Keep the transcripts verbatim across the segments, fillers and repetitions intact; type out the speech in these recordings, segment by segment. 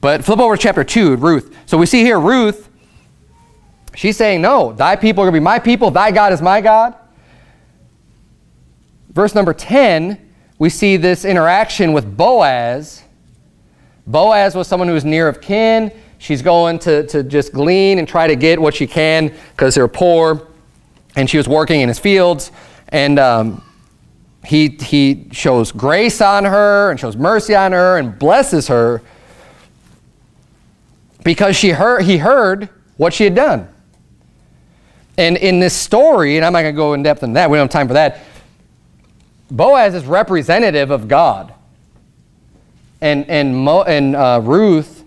But flip over to chapter two, Ruth. So we see here Ruth, she's saying, no, thy people are going to be my people, thy God is my God. Verse number ten, we see this interaction with Boaz. Boaz was someone who was near of kin. She's going to, to just glean and try to get what she can because they're poor. And she was working in his fields. And um, he, he shows grace on her and shows mercy on her and blesses her because she heard, he heard what she had done. And in this story, and I'm not going to go in depth on that, we don't have time for that, Boaz is representative of God. And, and, Mo, and uh, Ruth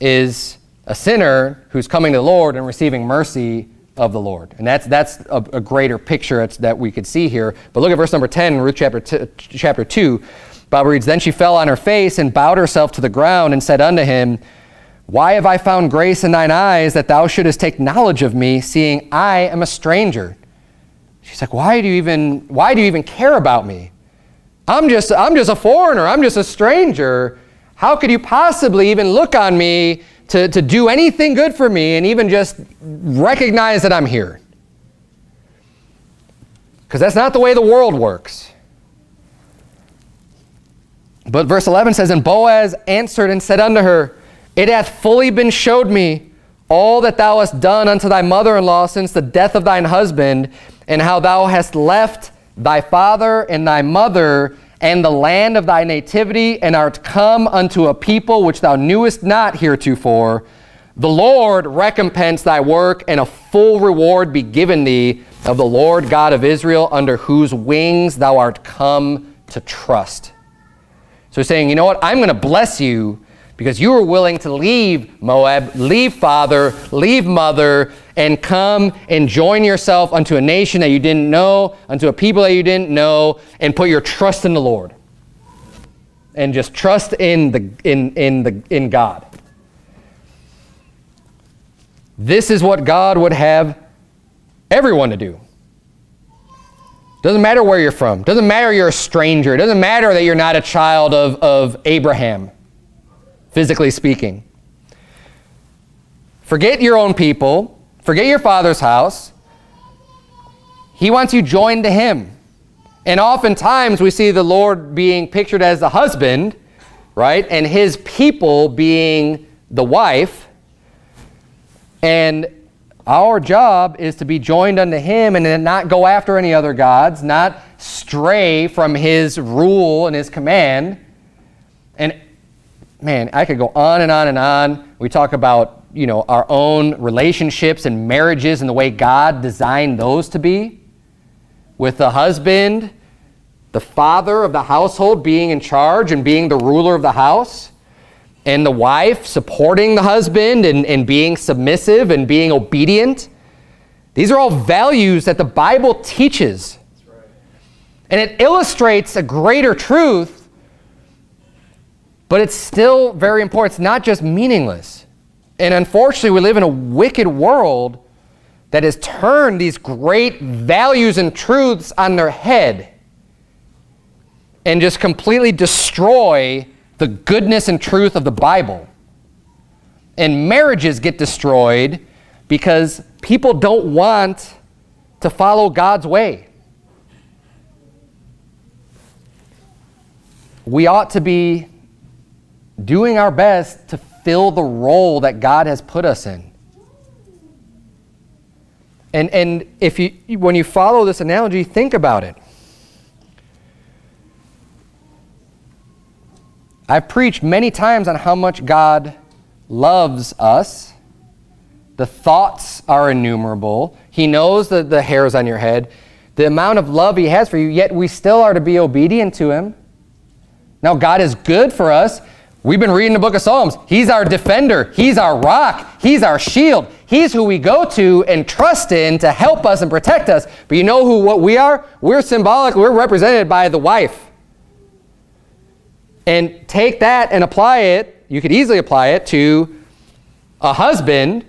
is a sinner who's coming to the Lord and receiving mercy of the Lord. And that's, that's a, a greater picture that's, that we could see here. But look at verse number ten in Ruth chapter, chapter two. Bible reads, "Then she fell on her face and bowed herself to the ground and said unto him, Why have I found grace in thine eyes that thou shouldest take knowledge of me, seeing I am a stranger?" She's like, why do you even, why do you even care about me? I'm just, I'm just a foreigner. I'm just a stranger. How could you possibly even look on me to, to do anything good for me and even just recognize that I'm here? Because that's not the way the world works. But verse eleven says, "And Boaz answered and said unto her, It hath fully been showed me all that thou hast done unto thy mother-in-law since the death of thine husband, and how thou hast left thy father and thy mother and the land of thy nativity, and art come unto a people which thou knewest not heretofore. The Lord recompense thy work, and a full reward be given thee of the Lord God of Israel, under whose wings thou art come to trust." So he's saying, you know what? I'm going to bless you because you were willing to leave Moab, leave father, leave mother, and come and join yourself unto a nation that you didn't know, unto a people that you didn't know, and put your trust in the Lord. And just trust in, the, in, in, the, in God. This is what God would have everyone to do. Doesn't matter where you're from. Doesn't matter you're a stranger. Doesn't matter that you're not a child of, of Abraham. Physically speaking. Forget your own people. Forget your father's house. He wants you joined to him. And oftentimes we see the Lord being pictured as the husband, right? And his people being the wife. And our job is to be joined unto him and then not go after any other gods, not stray from his rule and his command. And man, I could go on and on and on. We talk about, you know, our own relationships and marriages and the way God designed those to be, with the husband, the father of the household, being in charge and being the ruler of the house, and the wife supporting the husband and, and being submissive and being obedient. These are all values that the Bible teaches. That's right. And it illustrates a greater truth. But it's still very important. It's not just meaningless. And unfortunately, we live in a wicked world that has turned these great values and truths on their head and just completely destroy the goodness and truth of the Bible. And marriages get destroyed because people don't want to follow God's way. We ought to be doing our best to fill the role that God has put us in. And, and if you, when you follow this analogy, think about it. I've preached many times on how much God loves us. The thoughts are innumerable. He knows the, the hairs on your head, the amount of love he has for you, yet we still are to be obedient to him. Now, God is good for us. We've been reading the book of Psalms. He's our defender. He's our rock. He's our shield. He's who we go to and trust in to help us and protect us. But you know who what we are? We're symbolic. We're represented by the wife. And take that and apply it. You could easily apply it to a husband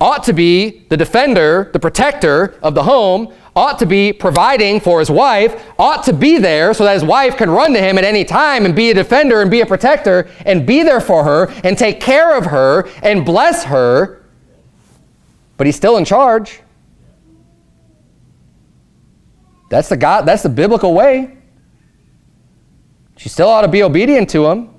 ought to be the defender, the protector of the home, ought to be providing for his wife, ought to be there so that his wife can run to him at any time and be a defender and be a protector and be there for her and take care of her and bless her. But he's still in charge. That's the God, that's the biblical way. She still ought to be obedient to him.